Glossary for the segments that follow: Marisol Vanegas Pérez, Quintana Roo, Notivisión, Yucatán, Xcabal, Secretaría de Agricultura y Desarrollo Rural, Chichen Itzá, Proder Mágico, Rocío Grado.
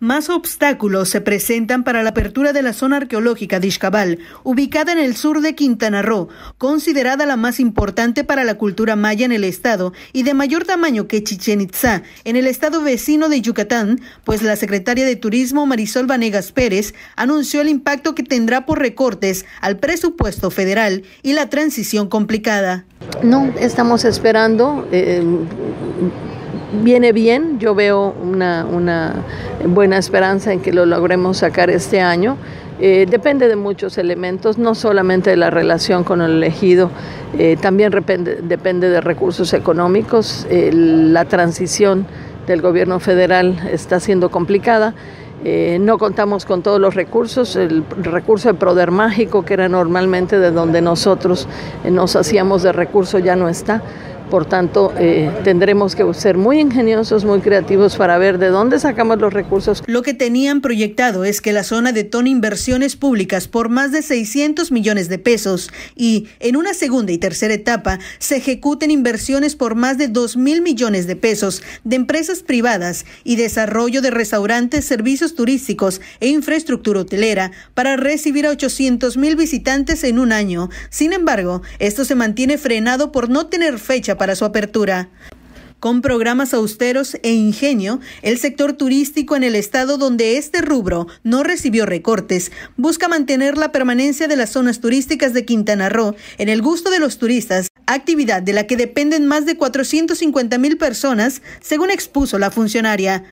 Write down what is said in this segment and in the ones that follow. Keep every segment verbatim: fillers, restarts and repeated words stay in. Más obstáculos se presentan para la apertura de la zona arqueológica de Xcabal, ubicada en el sur de Quintana Roo, considerada la más importante para la cultura maya en el estado y de mayor tamaño que Chichen Itzá, en el estado vecino de Yucatán, pues la secretaria de Turismo Marisol Vanegas Pérez anunció el impacto que tendrá por recortes al presupuesto federal y la transición complicada. No, estamos esperando... Eh, Viene bien, yo veo una, una buena esperanza en que lo logremos sacar este año. Eh, depende de muchos elementos, no solamente de la relación con el ejido, eh, también depende, depende de recursos económicos. Eh, la transición del gobierno federal está siendo complicada. Eh, no contamos con todos los recursos, el recurso de Proder Mágico, que era normalmente de donde nosotros nos hacíamos de recurso, ya no está. Por tanto, eh, tendremos que ser muy ingeniosos, muy creativos para ver de dónde sacamos los recursos. Lo que tenían proyectado es que la zona detone inversiones públicas por más de seiscientos millones de pesos y en una segunda y tercera etapa se ejecuten inversiones por más de dos mil millones de pesos de empresas privadas y desarrollo de restaurantes, servicios turísticos e infraestructura hotelera para recibir a ochocientos mil visitantes en un año. Sin embargo, esto se mantiene frenado por no tener fecha para su apertura. Con programas austeros e ingenio, el sector turístico en el estado donde este rubro no recibió recortes, busca mantener la permanencia de las zonas turísticas de Quintana Roo en el gusto de los turistas, actividad de la que dependen más de cuatrocientas cincuenta mil personas, según expuso la funcionaria.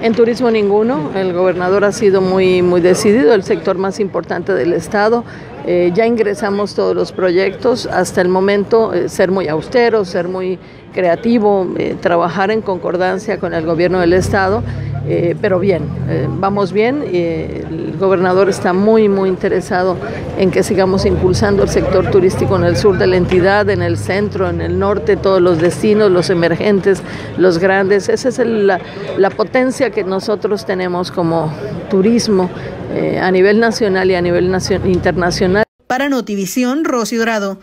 En turismo ninguno, el gobernador ha sido muy, muy decidido, el sector más importante del estado. Eh, ya ingresamos todos los proyectos, hasta el momento eh, ser muy austero, ser muy creativo, eh, trabajar en concordancia con el gobierno del estado, eh, pero bien, eh, vamos bien, eh, el gobernador está muy muy interesado en que sigamos impulsando el sector turístico en el sur de la entidad, en el centro, en el norte, todos los destinos, los emergentes, los grandes. Esa es el, la, la potencia que nosotros tenemos como turismo eh, a nivel nacional y a nivel internacional. Para Notivisión, Rocío Grado.